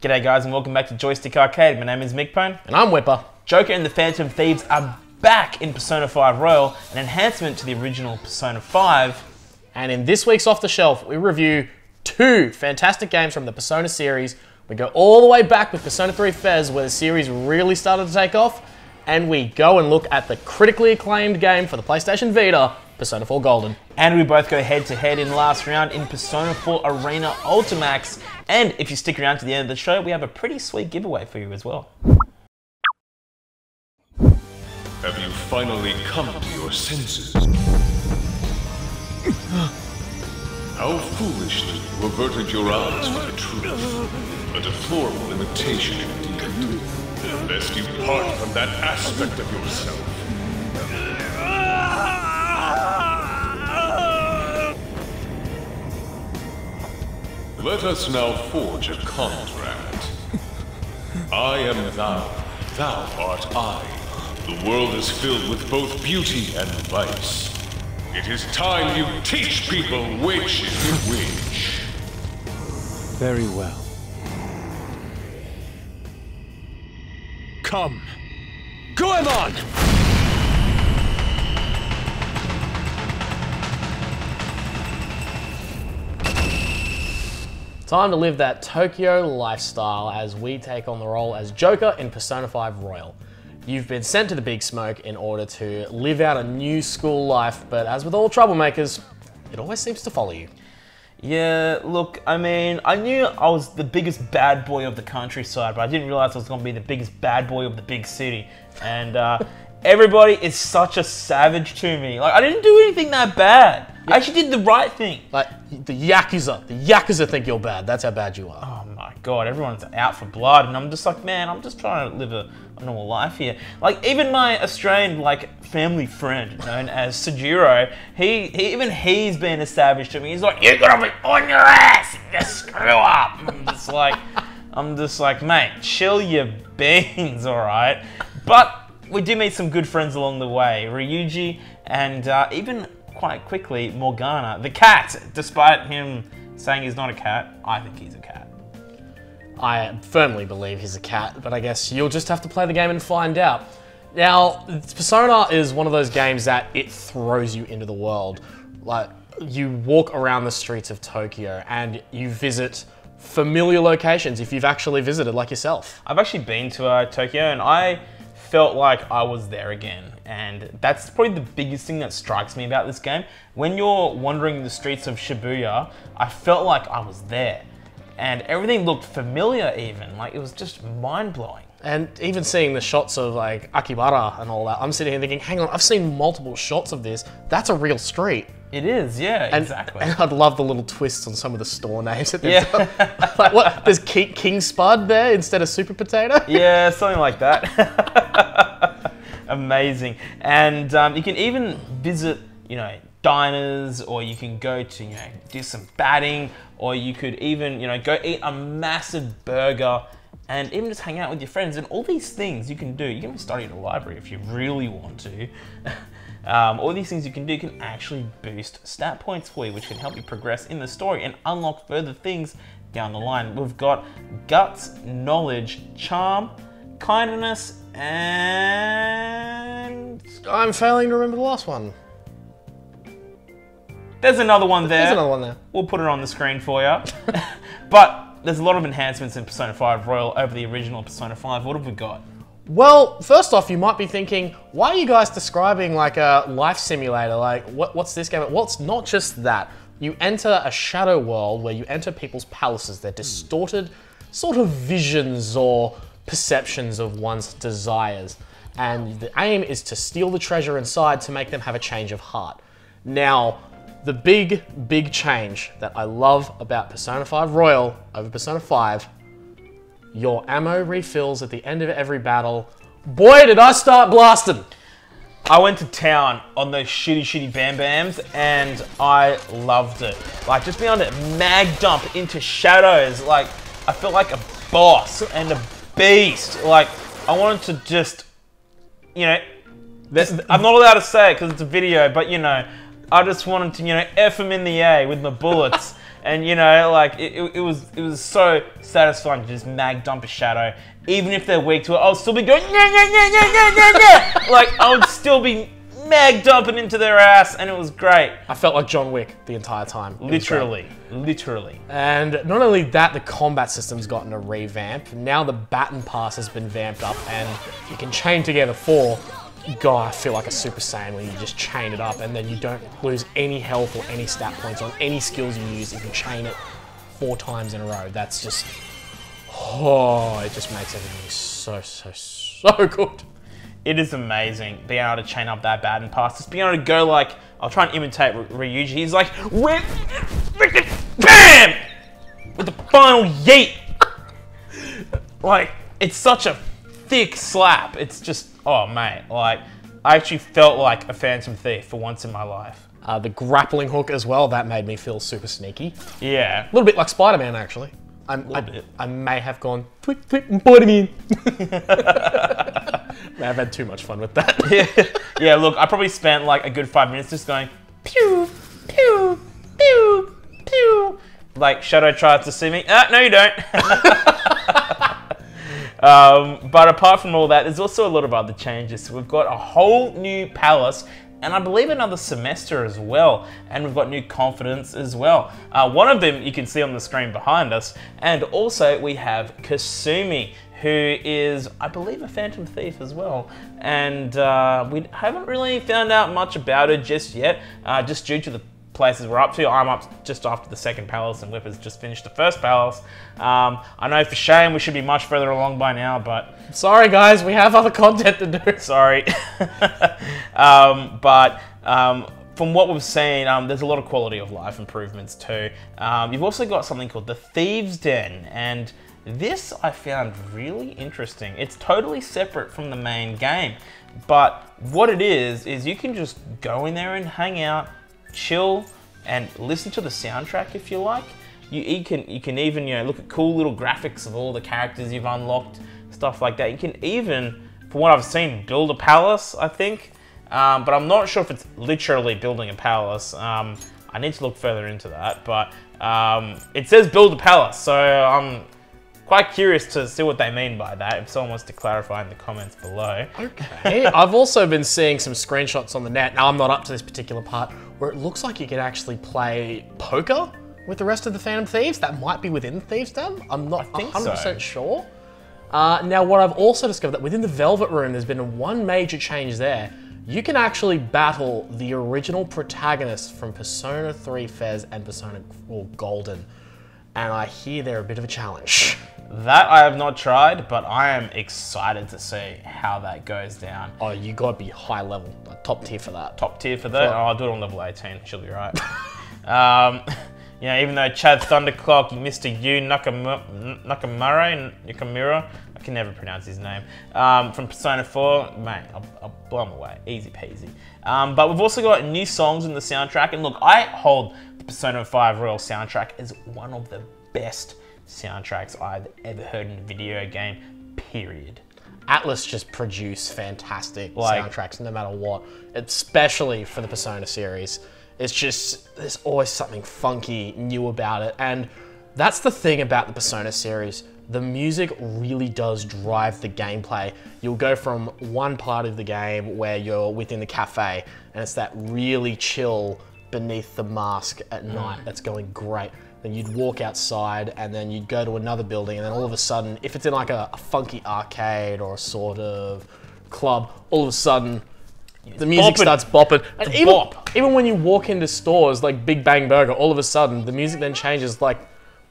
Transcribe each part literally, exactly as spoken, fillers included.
G'day guys and welcome back to Joystick Arcade. My name is Mick Pone. And I'm Whipper. Joker and the Phantom Thieves are back in Persona five Royal, an enhancement to the original Persona five. And in this week's Off the Shelf, we review two fantastic games from the Persona series. We go all the way back with Persona three F E S, where the series really started to take off. And we go and look at the critically acclaimed game for the PlayStation Vita, Persona four Golden. And we both go head to head in last round in Persona four Arena Ultimax. And if you stick around to the end of the show, we have a pretty sweet giveaway for you as well. Have you finally come to your senses? How foolishly you averted your eyes from the truth. A deplorable imitation indeed. Lest you part from that aspect of yourself. Let us now forge a contract. I am thou, thou art I. The world is filled with both beauty and vice. It is time you teach people which is which. Very well. Come. Goemon! Time to live that Tokyo lifestyle as we take on the role as Joker in Persona five Royal. You've been sent to the big smoke in order to live out a new school life, but as with all troublemakers, it always seems to follow you. Yeah, look, I mean, I knew I was the biggest bad boy of the countryside, but I didn't realize I was going to be the biggest bad boy of the big city. And uh, everybody is such a savage to me. Like, I didn't do anything that bad. I actually did the right thing. Like, the Yakuza. The Yakuza think you're bad. That's how bad you are. Oh my god, everyone's out for blood. And I'm just like, man, I'm just trying to live a, a normal life here. Like, even my Australian, like, family friend known as Sujiro, he, he even he's been a savage to me. He's like, you're gonna be on your ass and just screw up. I'm just like, I'm just like, mate, chill your beans, alright? But we do meet some good friends along the way. Ryuji and uh, even... quite quickly, Morgana, the cat, despite him saying he's not a cat, I think he's a cat. I firmly believe he's a cat, but I guess you'll just have to play the game and find out. Now, Persona is one of those games that it throws you into the world. Like, you walk around the streets of Tokyo and you visit familiar locations if you've actually visited, like yourself. I've actually been to uh, Tokyo and I felt like I was there again. And that's probably the biggest thing that strikes me about this game. When you're wandering the streets of Shibuya, I felt like I was there. And everything looked familiar even, like it was just mind-blowing. And even seeing the shots of like Akihabara and all that, I'm sitting here thinking, hang on, I've seen multiple shots of this. That's a real street. It is, yeah, and, exactly. And I'd love the little twists on some of the store names that they've done. Like, what, there's King, King Spud there instead of Super Potato? Yeah, something like that. Amazing. And um, you can even visit, you know, diners, or you can go to, you know, do some batting, or you could even, you know, go eat a massive burger and even just hang out with your friends. And all these things you can do. You can even study at a library if you really want to. Um, all these things you can do can actually boost stat points for you, which can help you progress in the story and unlock further things down the line. We've got guts, knowledge, charm, kindness, and... I'm failing to remember the last one. There's another one there. There's another one there. We'll put it on the screen for you. But there's a lot of enhancements in Persona five Royal over the original Persona five. What have we got? Well, first off, you might be thinking, why are you guys describing like a life simulator? Like, what, what's this game? Well, it's not just that. You enter a shadow world where you enter people's palaces. They're distorted sort of visions or perceptions of one's desires. And the aim is to steal the treasure inside to make them have a change of heart. Now, the big, big change that I love about Persona five Royal over Persona five, your ammo refills at the end of every battle. Boy, did I start blasting! I went to town on those shitty, shitty Bam Bams, and I loved it. Like, just being on a mag dump into shadows, like, I felt like a boss and a beast. Like, I wanted to just, you know, just, I'm not allowed to say it because it's a video, but, you know, I just wanted to, you know, F him in the A with my bullets. And you know, like it, it, it was it was so satisfying to just mag dump a shadow. Even if they're weak to it, I'll still be going, yeah, yeah, yeah, yeah, yeah, yeah, yeah. Like I would still be mag dumping into their ass, and it was great. I felt like John Wick the entire time. It literally, literally. And not only that, the combat system's gotten a revamp. Now the baton pass has been vamped up, and you can chain together four. God, I feel like a Super Saiyan when you just chain it up, and then you don't lose any health or any stat points on any skills you use if you chain it four times in a row. That's just, oh, it just makes everything so, so, so good. It is amazing being able to chain up that bad and pass. Just being able to go like, I'll try and imitate Ryuji. He's like, whip, bam, with the final yeet. Like, it's such a thick slap. It's just, oh mate, like I actually felt like a Phantom Thief for once in my life. Uh, the grappling hook as well, that made me feel super sneaky. Yeah. A little bit like Spider-Man actually. I'm, I, bit. I may have gone, twip, twip, and bite him in. I've had too much fun with that. Yeah. Yeah, look, I probably spent like a good five minutes just going, pew, pew, pew, pew. Like, Shadow tries to see me. Ah, no you don't. um, but apart from all that, there's also a lot of other changes. We've got a whole new palace, and I believe another semester as well. And we've got new confidence as well. Uh, one of them you can see on the screen behind us. And also we have Kasumi, who is, I believe, a Phantom Thief as well. And uh, we haven't really found out much about her just yet, uh, just due to the places we're up to. I'm up just after the second palace and Whipper's just finished the first palace. Um, I know for shame we should be much further along by now, but... Sorry guys, we have other content to do. Sorry. um, but um, from what we've seen, um, there's a lot of quality of life improvements too. Um, you've also got something called the Thieves' Den, and this I found really interesting. It's totally separate from the main game, but what it is, is you can just go in there and hang out, chill and listen to the soundtrack if you like. You, you can you can even you know look at cool little graphics of all the characters you've unlocked, stuff like that. You can even, from what I've seen, build a palace, I think, um, but I'm not sure if it's literally building a palace. Um, I need to look further into that, but um, it says build a palace, so I'm quite curious to see what they mean by that. If someone wants to clarify in the comments below. Okay. I've also been seeing some screenshots on the net. Now I'm not up to this particular part, where it looks like you could actually play poker with the rest of the Phantom Thieves. That might be within the Thieves' Den. I'm not one hundred percent so. sure. Uh, now what I've also discovered that within the Velvet Room, there's been one major change there. You can actually battle the original protagonists from Persona three F E S and Persona four Golden. And I hear they're a bit of a challenge. That I have not tried, but I am excited to see how that goes down. Oh, you gotta be high level, like top tier for that. Top tier for that? Oh, I'll do it on level eighteen, she'll be right. um, you know, even though Chad Thunderclock, Mister Yu Nakamura, Nakamura, Nakamura, I can never pronounce his name, um, from Persona four, mate, I'll, I'll blow him away, easy peasy. Um, but we've also got new songs in the soundtrack, and look, I hold the Persona five Royal soundtrack as one of the best soundtracks I've ever heard in a video game, period. Atlus just produce fantastic like, soundtracks no matter what, especially for the Persona series. It's just, there's always something funky, new about it. And that's the thing about the Persona series. The music really does drive the gameplay. You'll go from one part of the game where you're within the cafe and it's that really chill beneath the mask at night that's going great. Then you'd walk outside and then you'd go to another building and then all of a sudden, if it's in like a, a funky arcade or a sort of club, all of a sudden the music bopping. starts bopping. And even, bop. even when you walk into stores like Big Bang Burger, all of a sudden the music then changes like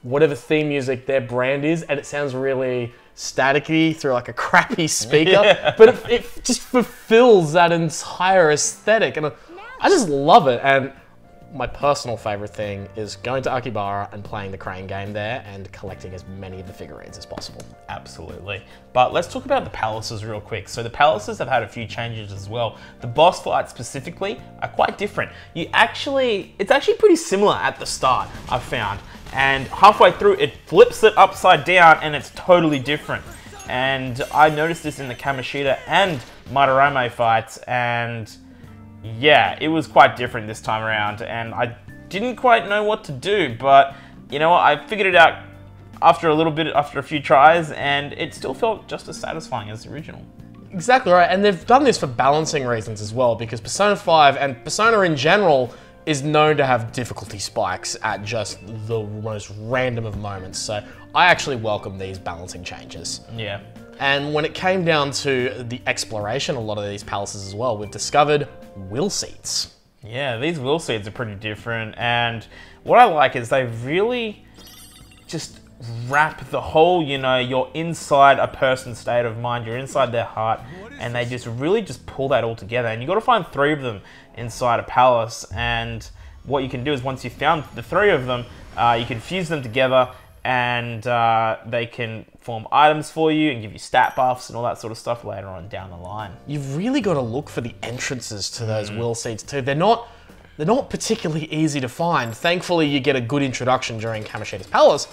whatever theme music their brand is and it sounds really staticky through like a crappy speaker, yeah. but it, it just fulfills that entire aesthetic. And I, I just love it. And my personal favorite thing is going to Akihabara and playing the crane game there and collecting as many of the figurines as possible. Absolutely. But let's talk about the palaces real quick. So the palaces have had a few changes as well. The boss fights specifically are quite different. You actually, it's actually pretty similar at the start, I've found. And halfway through it flips it upside down and it's totally different. And I noticed this in the Kamoshida and Madarame fights, and yeah, it was quite different this time around, and I didn't quite know what to do, but you know what, I figured it out after a little bit, after a few tries, and it still felt just as satisfying as the original. Exactly right, and they've done this for balancing reasons as well, because Persona five and Persona in general is known to have difficulty spikes at just the most random of moments, so I actually welcome these balancing changes. Yeah. And when it came down to the exploration, a lot of these palaces as well, we've discovered Will Seeds. Yeah, these Will Seeds are pretty different, and what I like is they really just wrap the whole, you know, you're inside a person's state of mind, you're inside their heart, and they just really just pull that all together, and you've got to find three of them inside a palace, and what you can do is once you've found the three of them, uh, you can fuse them together, and uh, they can form items for you and give you stat buffs and all that sort of stuff later on down the line. You've really got to look for the entrances to those mm. Will Seeds too. They're not, they're not particularly easy to find. Thankfully, you get a good introduction during Kamoshida's Palace,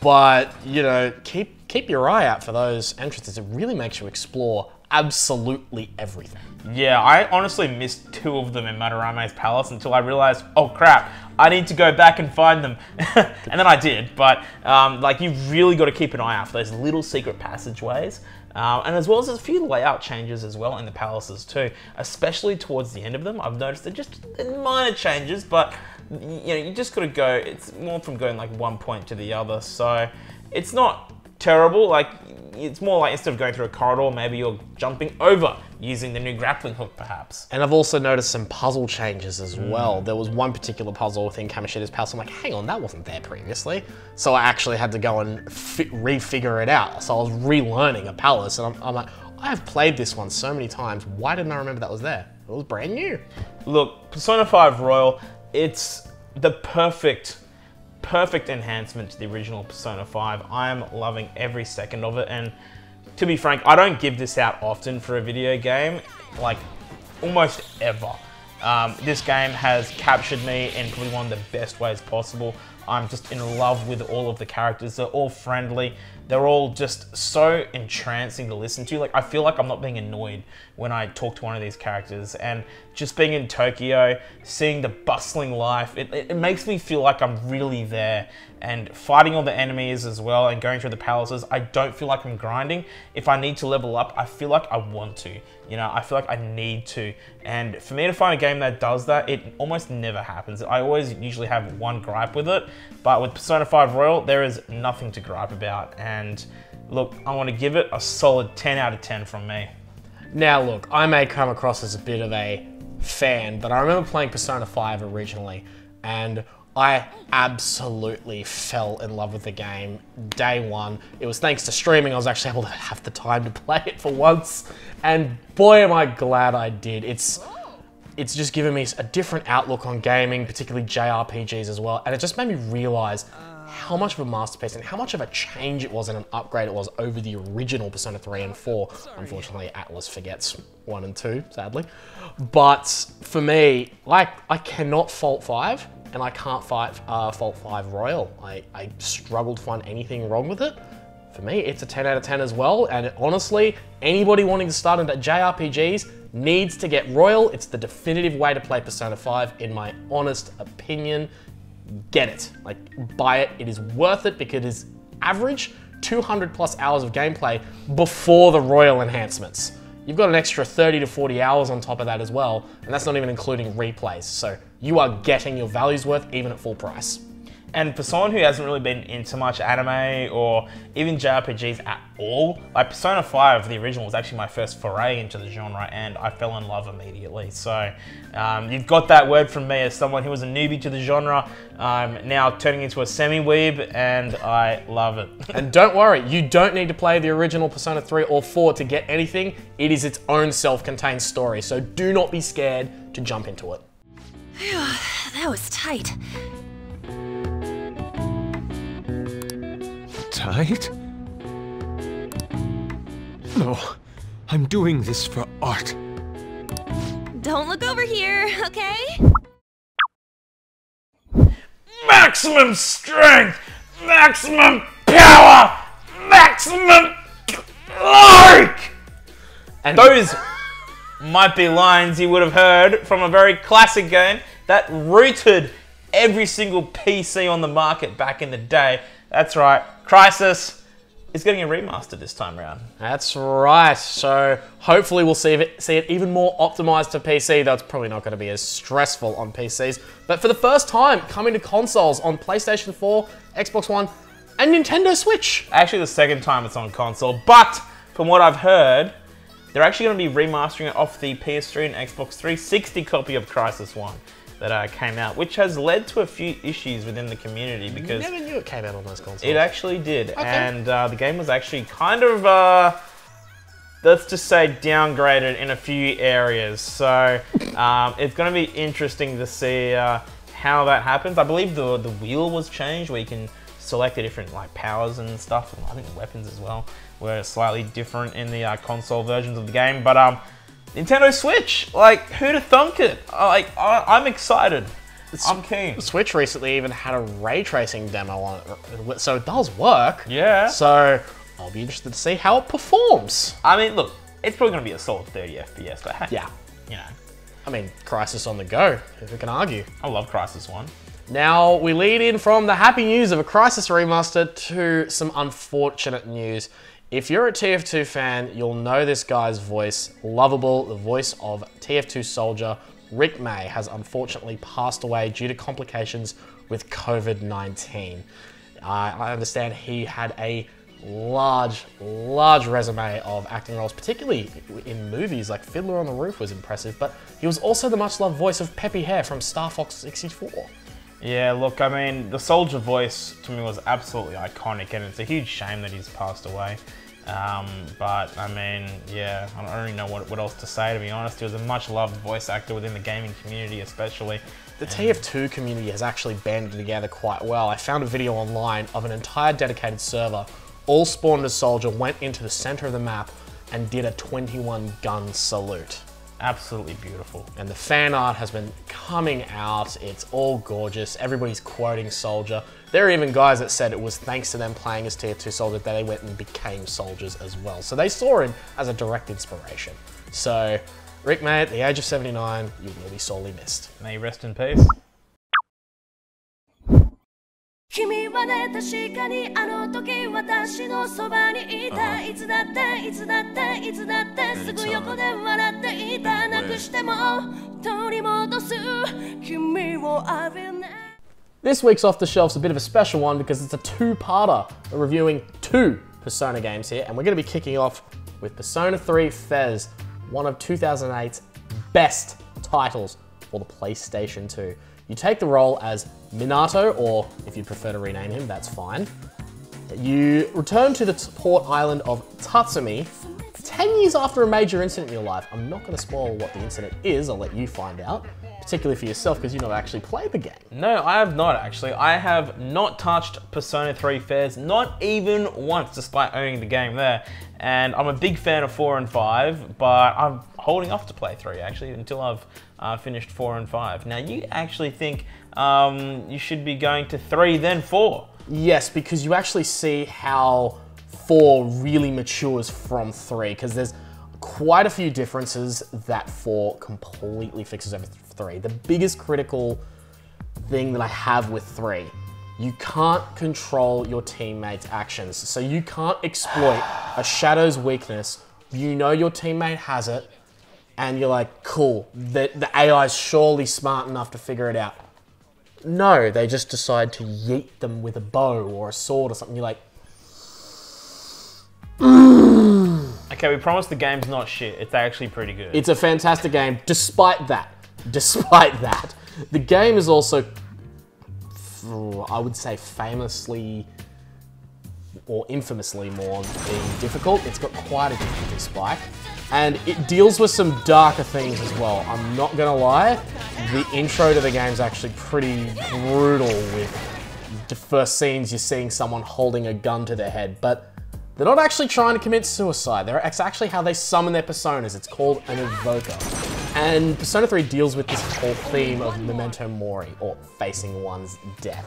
but you know, keep, keep your eye out for those entrances. It really makes you explore absolutely everything. Yeah, I honestly missed two of them in Madarame's palace until I realized, oh crap, I need to go back and find them. And then I did, but um, like you've really got to keep an eye out for those little secret passageways. Uh, and as well as a few layout changes as well in the palaces too, especially towards the end of them. I've noticed they're just minor changes, but you know, you just got to go, it's more from going like one point to the other. So it's not terrible, like it's more like instead of going through a corridor, maybe you're jumping over using the new grappling hook perhaps. And I've also noticed some puzzle changes as mm. well. There was one particular puzzle within Kamoshida's Palace, I'm like, hang on, that wasn't there previously. So I actually had to go and fi refigure it out. So I was relearning a palace and I'm, I'm like, I have played this one so many times, why didn't I remember that was there? It was brand new. Look, Persona five Royal, it's the perfect perfect enhancement to the original Persona five. I am loving every second of it, and to be frank, I don't give this out often for a video game, like almost ever. Um, this game has captured me in probably one of the best ways possible. I'm just in love with all of the characters. They're all friendly. They're all just so entrancing to listen to. Like, I feel like I'm not being annoyed when I talk to one of these characters. And just being in Tokyo, seeing the bustling life, it, it makes me feel like I'm really there. And fighting all the enemies as well and going through the palaces, I don't feel like I'm grinding. If I need to level up, I feel like I want to. You know, I feel like I need to. And for me to find a game that does that, it almost never happens. I always usually have one gripe with it, but with Persona five Royal, there is nothing to gripe about. And look, I want to give it a solid ten out of ten from me. Now look, I may come across as a bit of a fan, but I remember playing Persona five originally, and I absolutely fell in love with the game day one. It was thanks to streaming, I was actually able to have the time to play it for once. And boy, am I glad I did. It's, it's just given me a different outlook on gaming, particularly J R P Gs as well. And it just made me realize how much of a masterpiece and how much of a change it was and an upgrade it was over the original Persona three and four. Unfortunately, Atlus forgets one and two, sadly. But for me, like, I cannot fault five. And I can't fight, uh, fault five Royal. I, I struggled to find anything wrong with it. For me, it's a ten out of ten as well. And it, honestly, anybody wanting to start into J R P Gs needs to get Royal. It's the definitive way to play Persona five, in my honest opinion. Get it, like buy it. It is worth it because it is average two hundred plus hours of gameplay before the Royal enhancements. You've got an extra thirty to forty hours on top of that as well, and that's not even including replays. So you are getting your value's worth even at full price. And for someone who hasn't really been into much anime or even J R P Gs at all, like Persona five, the original, was actually my first foray into the genre, and I fell in love immediately. So um, you've got that word from me as someone who was a newbie to the genre, um, now turning into a semi-weeb, and I love it. And don't worry, you don't need to play the original Persona three or four to get anything. It is its own self-contained story, so do not be scared to jump into it. Phew, that was tight. Tight? No, I'm doing this for art. Don't look over here, okay? Maximum strength! Maximum power! Maximum like! And those might be lines you would have heard from a very classic game that rooted every single P C on the market back in the day. That's right, Crysis is getting a remaster this time around. That's right. So hopefully we'll see it, see it even more optimized to P C, though it's probably not going to be as stressful on P Cs. But for the first time, coming to consoles on PlayStation four, Xbox One, and Nintendo Switch. Actually, the second time it's on console, but from what I've heard, they're actually going to be remastering it off the P S three and Xbox three sixty copy of Crysis one that uh, came out, which has led to a few issues within the community because... Never knew it came out on those consoles. It actually did, okay. and uh, the game was actually kind of, uh, let's just say, downgraded in a few areas. So um, it's going to be interesting to see uh, how that happens. I believe the, the wheel was changed where you can select the different like powers and stuff, and I think weapons as well were slightly different in the uh, console versions of the game. But um, Nintendo Switch, like who'd have thunk it? Like I, I'm excited. It's, I'm keen. Switch recently even had a ray tracing demo on it, so it does work. Yeah. So I'll be interested to see how it performs. I mean, look, it's probably going to be a solid thirty F P S, but hey, yeah, you know. I mean, Crysis on the go. Who can argue? I love Crysis one. Now, we lead in from the happy news of a Crysis remaster to some unfortunate news. If you're a T F two fan, you'll know this guy's voice. Lovable, the voice of T F two soldier Rick May, has unfortunately passed away due to complications with COVID nineteen. Uh, I understand he had a large, large resume of acting roles, particularly in movies, like Fiddler on the Roof was impressive, but he was also the much-loved voice of Peppy Hare from Star Fox sixty-four. Yeah, look, I mean, the soldier voice to me was absolutely iconic, and it's a huge shame that he's passed away. Um, but, I mean, yeah, I don't really know what, what else to say, to be honest. He was a much-loved voice actor within the gaming community, especially. The T F two community has actually banded together quite well. I found a video online of an entire dedicated server, all spawned as soldier, went into the center of the map, and did a twenty-one gun salute. Absolutely beautiful. And the fan art has been coming out. It's all gorgeous. Everybody's quoting soldier. There are even guys that said it was thanks to them playing as T F two soldier that they went and became soldiers as well. So they saw him as a direct inspiration. So Rick May, at the age of seventy-nine, you will be sorely missed. May you rest in peace. This week's Off The Shelf's a bit of a special one because it's a two-parter. We're reviewing two Persona games here, and we're going to be kicking off with Persona three F E S, one of two thousand eight's best titles for the PlayStation two. You take the role as Minato, or if you prefer to rename him, that's fine. You return to the port island of Tatsumi ten years after a major incident in your life. I'm not going to spoil what the incident is, I'll let you find out, particularly for yourself because you've not actually played the game. No, I have not actually. I have not touched Persona three F E S, not even once, despite owning the game there. And I'm a big fan of four and five, but I'm holding off to play three actually until I've uh, finished four and five. Now you actually think um, you should be going to three then four? Yes, because you actually see how four really matures from three, because there's quite a few differences that four completely fixes over three. The biggest critical thing that I have with three, you can't control your teammates' actions. So you can't exploit a Shadow's weakness. You know your teammate has it, and you're like, cool, the, the A I's surely smart enough to figure it out. No, they just decide to yeet them with a bow or a sword or something. You're like, okay, we promise the game's not shit. It's actually pretty good. It's a fantastic game. Despite that, despite that, the game is also, I would say, famously or infamously more being difficult. It's got quite a difficulty spike, and it deals with some darker things as well. I'm not gonna lie, the intro to the game's actually pretty brutal with the first scenes you're seeing someone holding a gun to their head, but they're not actually trying to commit suicide. They're, it's actually how they summon their personas. It's called an evoker. And Persona three deals with this whole theme of memento mori, or facing one's death.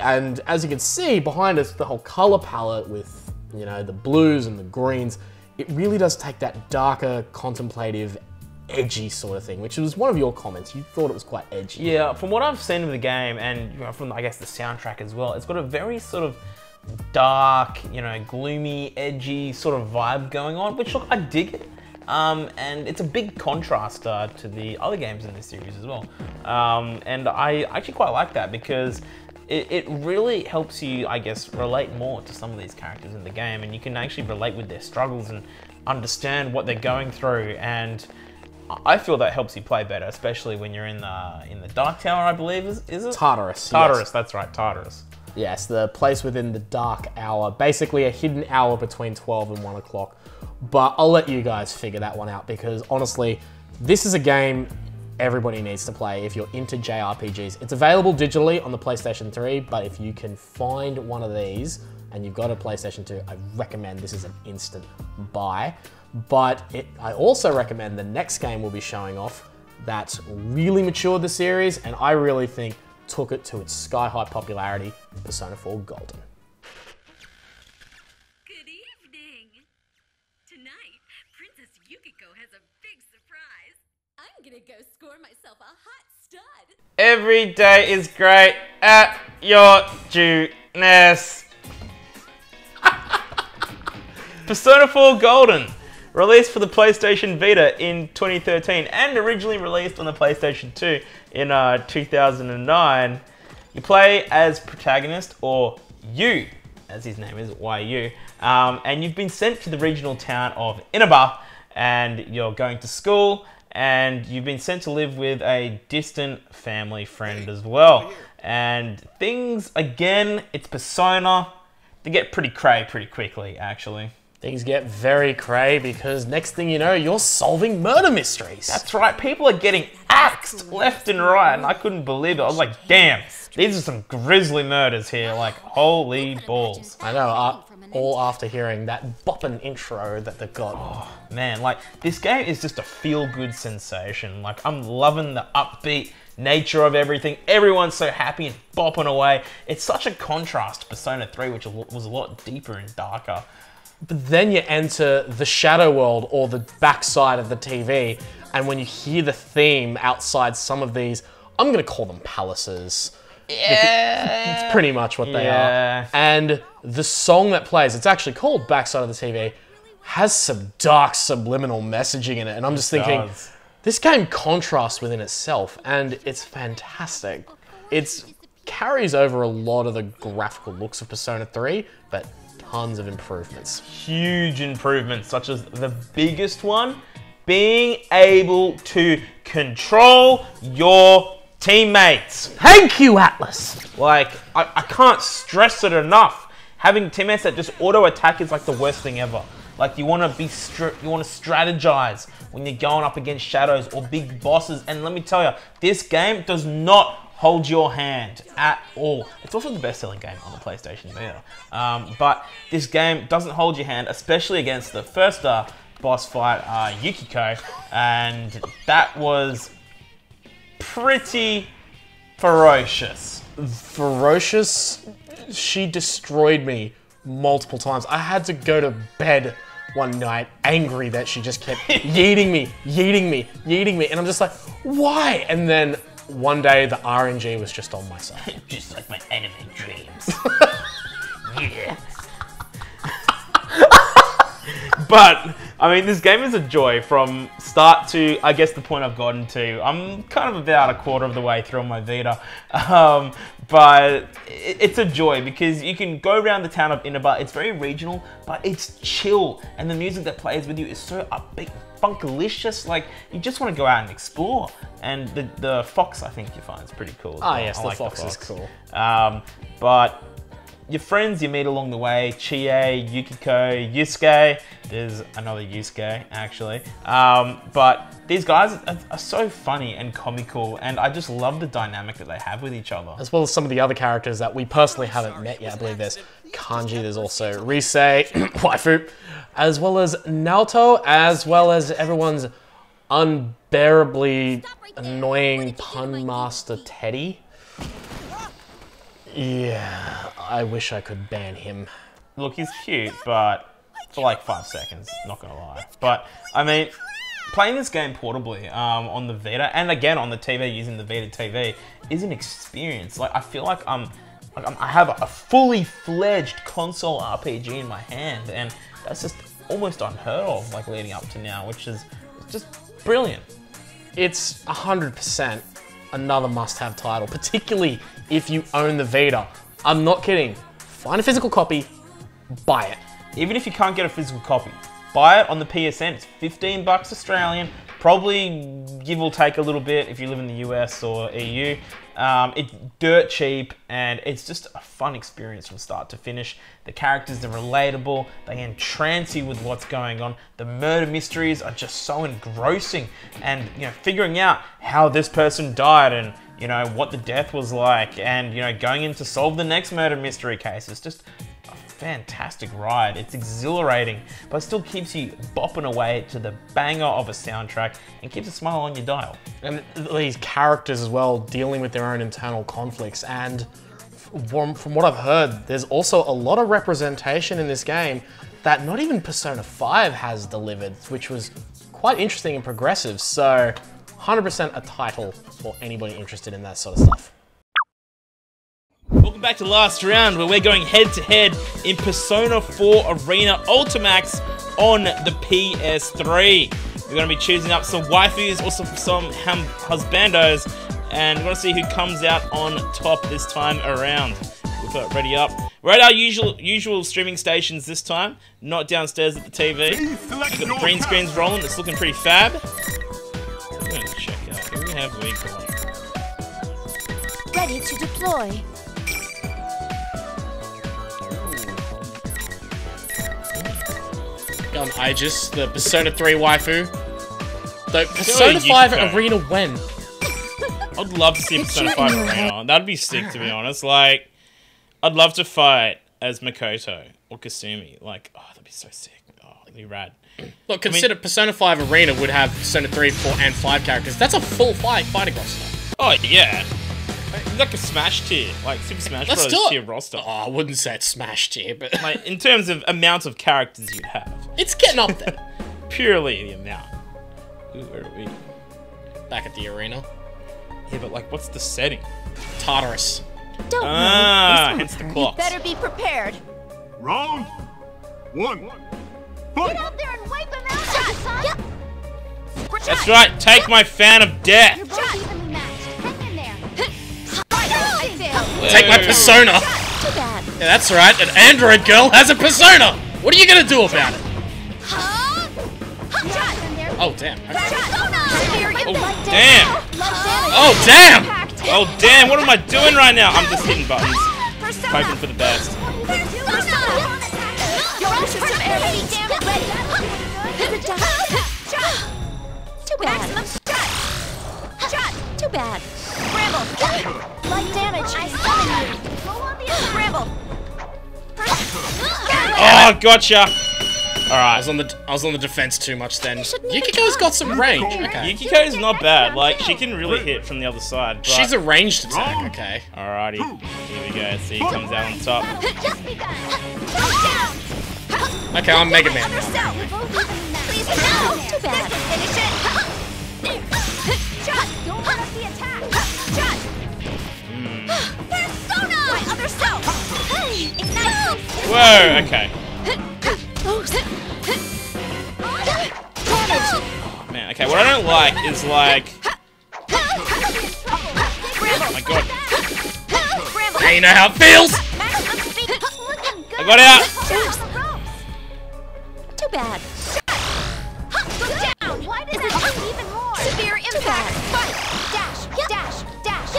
And as you can see behind us, the whole color palette with, you know, the blues and the greens, it really does take that darker, contemplative edgy sort of thing, which was one of your comments. You thought it was quite edgy. Yeah, from what I've seen of the game, and you know, from I guess the soundtrack as well, it's got a very sort of dark, you know, gloomy, edgy sort of vibe going on, which look, I dig it. Um, and it's a big contrast uh, to the other games in this series as well. Um, and I actually quite like that because it, it really helps you, I guess, relate more to some of these characters in the game, and you can actually relate with their struggles and understand what they're going through, and I feel that helps you play better, especially when you're in the in the Dark Tower, I believe, is, is it? Tartarus. Tartarus, yes. That's right, Tartarus. Yes, the place within the dark hour, basically a hidden hour between twelve and one o'clock. But I'll let you guys figure that one out, because honestly, this is a game everybody needs to play if you're into J R P Gs. It's available digitally on the PlayStation three, but if you can find one of these and you've got a PlayStation two, I recommend this is an instant buy. But it, I also recommend the next game we'll be showing off that really matured the series, and I really think took it to its sky-high popularity, Persona four Golden. Good evening. Tonight, Princess Yukiko has a big surprise. I'm gonna go score myself a hot stud. Every day is great at your Juness. Persona four Golden, released for the PlayStation Vita in twenty thirteen and originally released on the PlayStation two in uh, two thousand nine. You play as protagonist, or Yu, as his name is, Y U, um, and you've been sent to the regional town of Inaba, and you're going to school, and you've been sent to live with a distant family friend as well. And things, again, it's Persona, they get pretty cray pretty quickly, actually. Things get very cray because next thing you know, you're solving murder mysteries. That's right, people are getting axed left and right, and I couldn't believe it. I was like, damn, these are some grisly murders here, like, holy balls. I know, uh, all after hearing that boppin' intro that they got. Oh, man, like, this game is just a feel-good sensation. Like, I'm loving the upbeat nature of everything. Everyone's so happy and bopping away. It's such a contrast to Persona three, which was a lot deeper and darker. But then you enter the shadow world, or the backside of the T V, and when you hear the theme outside some of these, I'm going to call them palaces. Yeah. It's pretty much what they yeah. are. And the song that plays, it's actually called Backside of the T V, has some dark subliminal messaging in it, and I'm just it thinking, does. This game contrasts within itself, and it's fantastic. It carries over a lot of the graphical looks of Persona three, but tons of improvements. Huge improvements, such as the biggest one, being able to control your teammates. Thank you, Atlus. Like, I, I can't stress it enough. Having teammates that just auto-attack is like the worst thing ever. Like, you want to be str you want to strategize when you're going up against shadows or big bosses. And let me tell you, this game does not hold your hand at all. It's also the best-selling game on the PlayStation Vita. Um, but this game doesn't hold your hand, especially against the first uh, boss fight, uh, Yukiko, and that was pretty ferocious. Ferocious? She destroyed me multiple times. I had to go to bed one night angry that she just kept yeeting me, yeeting me, yeeting me, and I'm just like, why? And then one day, the R N G was just on my side. Just like my anime dreams. Yeah. But, I mean, this game is a joy from start to, I guess, the point I've gotten to. I'm kind of about a quarter of the way through on my Vita. Um, but it, it's a joy because you can go around the town of Inaba. It's very regional, but it's chill. And the music that plays with you is so upbeat, funkalicious. Like, you just want to go out and explore. And the, the fox, I think you find, is pretty cool. Oh, well. yes, I the, like fox the fox is cool. Um, but your friends you meet along the way, Chie, Yukiko, Yusuke, there's another Yusuke actually, um, but these guys are, are so funny and comical, and I just love the dynamic that they have with each other. As well as some of the other characters that we personally haven't met yet. I believe there's Kanji, there's also Risei, Waifu, as well as Naoto, as well as everyone's unbearably annoying pun master Teddy. Yeah, I wish I could ban him. Look, he's cute, but for like five seconds, not gonna lie. But, I mean, playing this game portably um, on the Vita, and again on the T V, using the Vita T V, is an experience. Like, I feel like I'm, like I'm I have a fully fledged console R P G in my hand, and that's just almost unheard of, like, leading up to now, which is just brilliant. It's one hundred percent another must-have title, particularly if you own the Vita. I'm not kidding. Find a physical copy, buy it. Even if you can't get a physical copy, buy it on the P S N. It's fifteen bucks Australian, probably give or take a little bit if you live in the U S or E U. Um, it's dirt cheap, and it's just a fun experience from start to finish. The characters are relatable, they entrance you with what's going on. The murder mysteries are just so engrossing, and, you know, figuring out how this person died and, you know, what the death was like, and, you know, going in to solve the next murder mystery case. It's just a fantastic ride. It's exhilarating, but it still keeps you bopping away to the banger of a soundtrack and keeps a smile on your dial. And these characters as well, dealing with their own internal conflicts, and from, from what I've heard, there's also a lot of representation in this game that not even Persona five has delivered, which was quite interesting and progressive. So one hundred percent a title for anybody interested in that sort of stuff. Welcome back to Last Round, where we're going head to head in Persona four Arena Ultimax on the P S three. We're going to be choosing up some waifus, also some ham husbandos, and we're going to see who comes out on top this time around. We'll put it ready up. We're at our usual usual streaming stations this time, not downstairs at the T V. We've got the green screens rolling, it's looking pretty fab. We're going to check out who we have. We got ready to deploy. On Aegis, the Persona three waifu. Though Persona five Arena when? I'd love to see Persona five Arena. That'd be sick, to be honest. Like, I'd love to fight as Makoto or Kasumi. Like, oh, that'd be so sick. Oh, that'd be rad. Look, consider I mean, Persona five Arena would have Persona three, four, and five characters. That's a full fight fighting roster. Oh, yeah. Like a Smash tier, like Super Smash Let's Bros. Tier roster. Oh, I wouldn't say it's Smash tier, but... like, in terms of amount of characters you'd have. It's getting up there. Purely the amount. Ooh, where are we? Back at the arena. Yeah, but, like, what's the setting? Tartarus. Don't ah, hits the clock. You better be prepared. Round one. Get out there and wipe him out, son. Yep. That's right, take my fan of death. You're both evenly matched. Hang in there. Whoa. Take my persona. Yeah, that's right. An android girl has a persona. What are you gonna do about it? Oh damn! Oh damn! Oh damn! Oh damn! What am I doing right now? I'm just hitting buttons, hoping for the best. Too bad. Too bad. Bramble! Light damage! I summon you! Roll on the other Bramble! Oh, gotcha! Alright, I was on the I was on the defense too much then. Yukiko's got some range. Okay. Yukiko's not bad, like she can really hit from the other side. But... she's a ranged attack, okay. Alrighty. Here we go. See, he comes out on top. Okay, I'm Mega Man. Please no! Too bad. Finish it! Don't let us be attacked! Whoa, okay. Oh, man, okay, what I don't like is like... oh my god. Hey, you know how it feels! I got out! Too bad. Why does that do even more? Severe impact. Dash, dash, dash.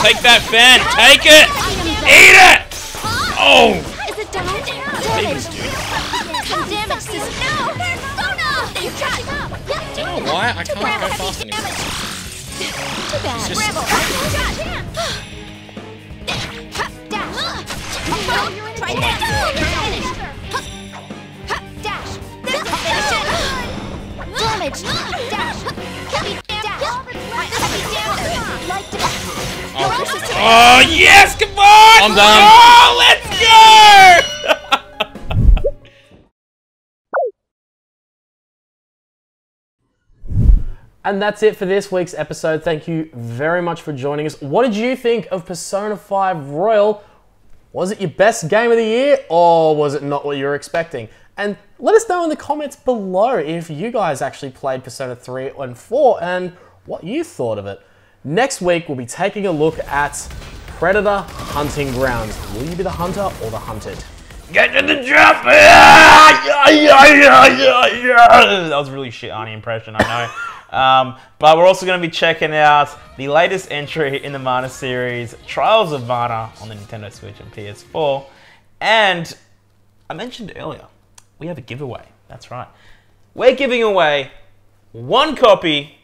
Take that fan, take it! Eat it! Oh! Is it damage? Damage, dude. Damage system. No! Persona! You catch up! I don't know why I can't go fast anymore. Too bad. Rebel! Dash! Try that! Finish! Dash! Finish it! Damage! Dash! Heavy dash! Heavy damage! Light dash! Oh, yes! Come on! I'm done! Oh, let's go! And that's it for this week's episode. Thank you very much for joining us. What did you think of Persona five Royal? Was it your best game of the year, or was it not what you were expecting? And let us know in the comments below if you guys actually played Persona three and four and what you thought of it. Next week, we'll be taking a look at Predator Hunting Grounds. Will you be the hunter or the hunted? Get to the drop! That was a really shit Arnie impression, I know. Um, but we're also going to be checking out the latest entry in the Mana series, Trials of Mana, on the Nintendo Switch and P S four. And I mentioned earlier, we have a giveaway. That's right. We're giving away one copy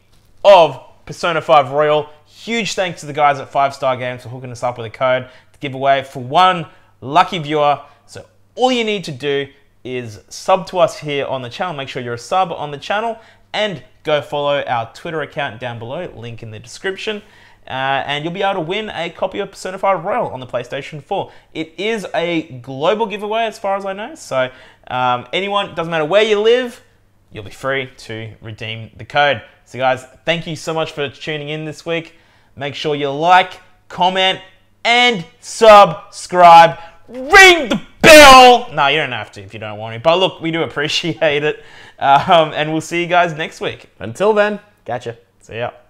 of Persona five Royal. Huge thanks to the guys at five star games for hooking us up with a code to give away for one lucky viewer. So all you need to do is sub to us here on the channel. Make sure you're a sub on the channel. And go follow our Twitter account down below, link in the description, uh, and you'll be able to win a copy of Persona five Royal on the PlayStation four. It is a global giveaway as far as I know, so um, anyone, doesn't matter where you live, you'll be free to redeem the code. So guys, thank you so much for tuning in this week. Make sure you like, comment, and subscribe. Ring the bell! No, you don't have to if you don't want to. But look, we do appreciate it. Um, and we'll see you guys next week. Until then, gotcha. See ya.